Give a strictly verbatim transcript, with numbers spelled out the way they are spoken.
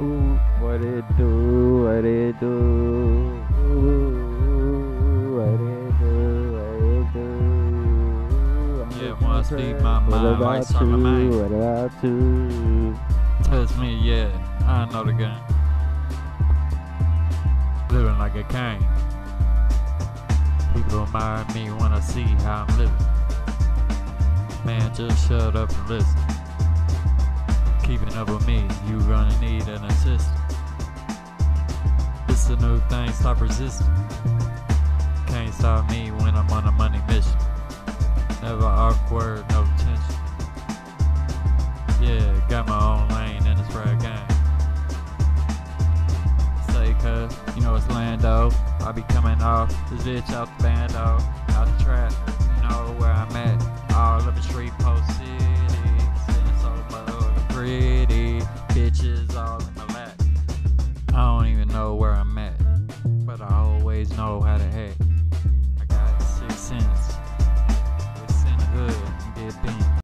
Ooh, what it do, what it do. Ooh, what it do, what it do. I'm yeah, must be my mind, what's on my mind. What about you? That's me, yeah, I know the game. Living like a king. People admire me when I see how I'm living. Man, just shut up and listen. Keeping up with me, you gonna need an assistant. It's a new thing, stop resisting. Can't stop me when I'm on a money mission. Never awkward, no tension. Yeah, got my own lane in this rap game. Say cuz, you know it's Lando. I be coming off this bitch out the bando, out the trap, you know where I'm at. All up in street post city, sitting so motherfucking pretty, bitches all in my lap. I don't even know where I'm at, but I always know how to act.